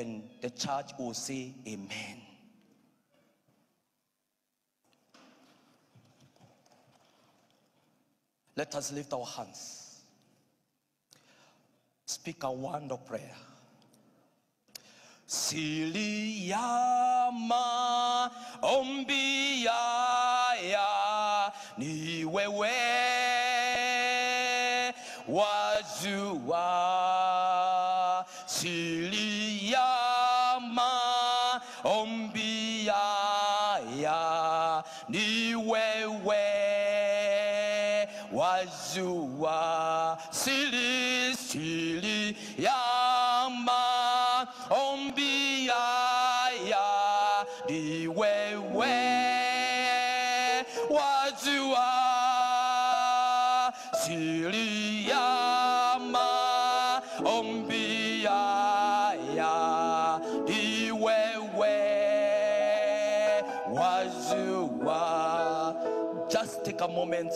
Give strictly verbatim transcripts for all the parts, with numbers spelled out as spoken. and the church will say amen. Let us lift our hands. Speak a wonder prayer. Siliyama ombiyaya niwewe wazuwa. Siliyama ombiyaya niwewe wazuwa. Sili sili yama ombiyaya niwewe wazuwa. Siliyama ombiyaya niwewe wazuwa. Just take a moment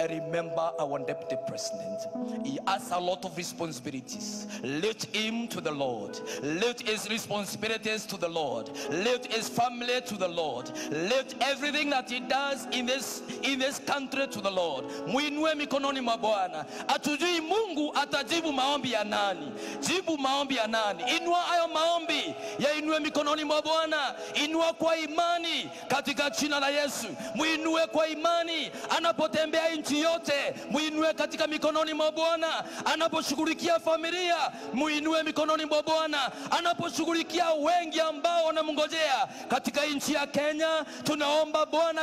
and remember our deputy president. He has a lot of responsibilities. Lift him to the Lord. Lift his responsibilities to the Lord. Lift his family to the Lord. Lift everything that he does in this in this country to the Lord. Muinue mikononi mwa Bwana. Atujui Mungu atajibu maombi ya nani. Jibu maombi ya nani. Inua hayo maombi ya inue mikononi mwa Bwana. Inua kwa imani katika jina la Yesu. Muinue kwa imani anapotembea yote, muinue katika mikononi mwa Bwana. Anaposhughulikia familia, muinue mikononi mwa Bwana. Anaposhughulikia wengi ambao wanamngojea katika nchi ya Kenya, tunaomba Bwana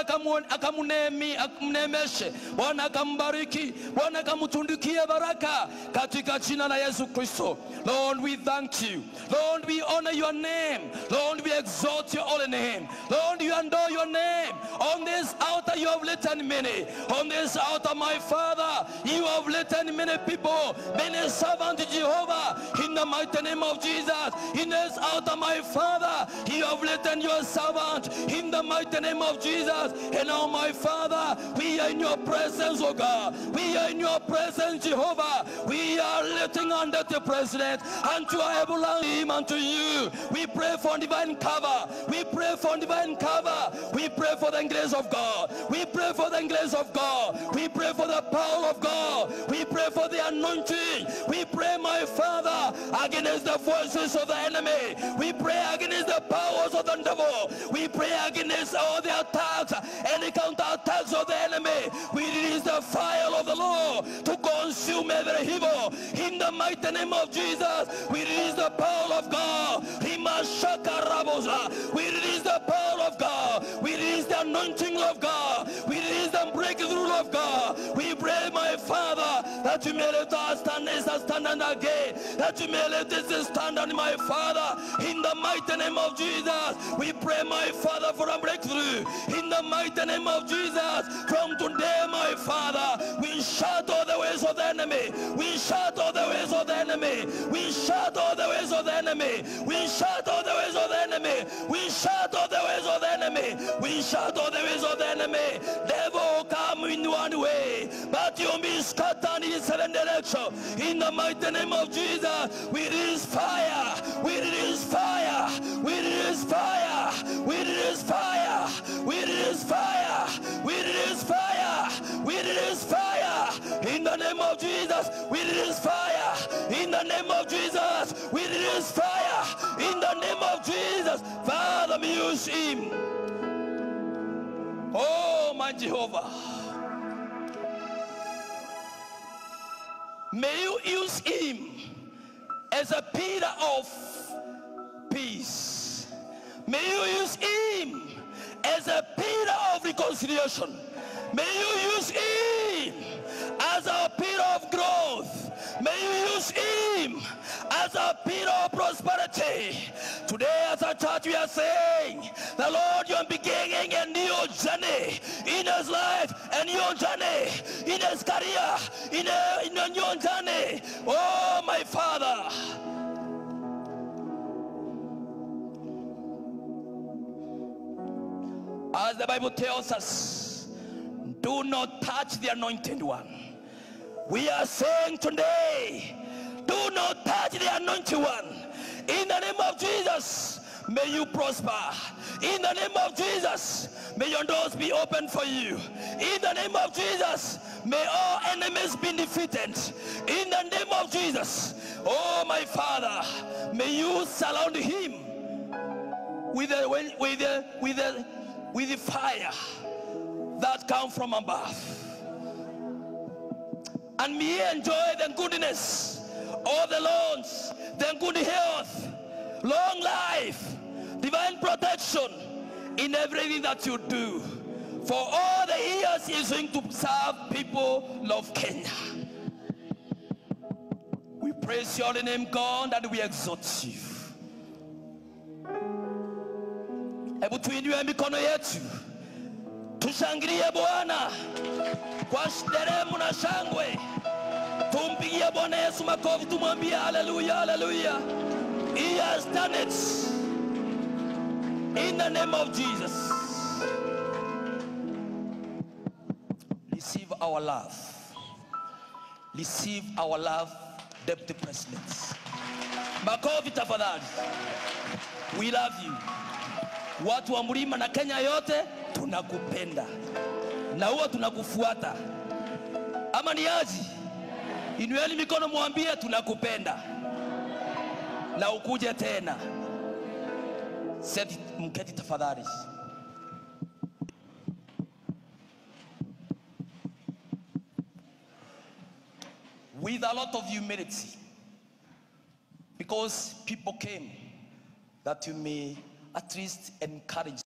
akamunemi akamunemeshe, Bwana akambariki, Bwana akamtundikie baraka katika jina la Yesu Kristo. Lord, we thank you. Lord, we honor your name. Lord, we exalt your holy name. Lord, you adore your name. On this altar you have written many. On this out of my Father, you have written many people, many servants to Jehovah, in the mighty name of Jesus. In this out of my Father, you have written your servant, in the mighty name of Jesus. And now, my Father, we are in your presence, O God. We are in your presence, Jehovah. We are lifting under the president, unto our able him, unto you. We pray for divine cover. We pray for divine cover. We pray for the grace of God. We pray for the grace of God. We pray for the power of God. We pray for the anointing. We pray, my Father, against the forces of the enemy. We pray against the powers of the devil. We pray against all the attacks, any counter attacks of the enemy. We release the fire of the Lord to consume every evil. In the mighty name of Jesus, we release the power of God. We release the power of God. We release the anointing of God. We release the breakthrough of God. We pray, my Father, that you may let us stand as a standard again, that you may let us stand on, my Father, in the mighty name of Jesus. We pray, my Father, for a breakthrough in the mighty name of Jesus. From today, my Father, we shut all the ways of the enemy. We shut all the ways of the enemy. We shut all the ways of the enemy. We shut all the ways of the enemy. We shut all the ways of the enemy. We shut all the ways of the enemy. Devil, come in one way, but you'll be scattered in seven directions. In the mighty name of Jesus, we release fire, we release fire, we release fire, we release fire, we release fire, we release fire, we release fire. In the name of Jesus, we release fire. In the name of Jesus, we release fire. In the name of Jesus, Father, use him. Oh, my Jehovah, may you use him as a pillar of peace. May you use him as a pillar of reconciliation. May you use him as a pillar of growth. May you use him as a pillar of prosperity. Today as a church we are saying, the Lord, you are beginning a new journey in his life, a new journey in his career, in a, in a new journey. Oh, my Father. As the Bible tells us, do not touch the anointed one. We are saying today, do not touch the anointed one. In the name of Jesus, may you prosper. In the name of Jesus, may your doors be open for you. In the name of Jesus, may all enemies be defeated. In the name of Jesus, oh my Father, may you surround him with the with the with the with the fire that comes from above, and may he enjoy the goodness of the Lord, the good health, long life, divine protection in everything that you do. For all the years he's going to serve people of Kenya. We praise your name, God, and we exalt you. Hebu tuinue mikono yetu. Tushangilie Bwana kwa nderemo na shangwe. Tumpigie Bwana Yesu makofi, tumwambie haleluya, haleluya. He has done it. In the name of Jesus. Receive our love. Receive our love, Deputy President. Makofi tafadhali. We love you. Watu wa Mlima na Kenya yote tunakupenda. Na huwa tunakufuata. Ama ni aji. Inueni mikono muambie tunakupenda. Na ukuje tena. Seti mketi tafadhali. With a lot of humility, because people came that you may at least encourage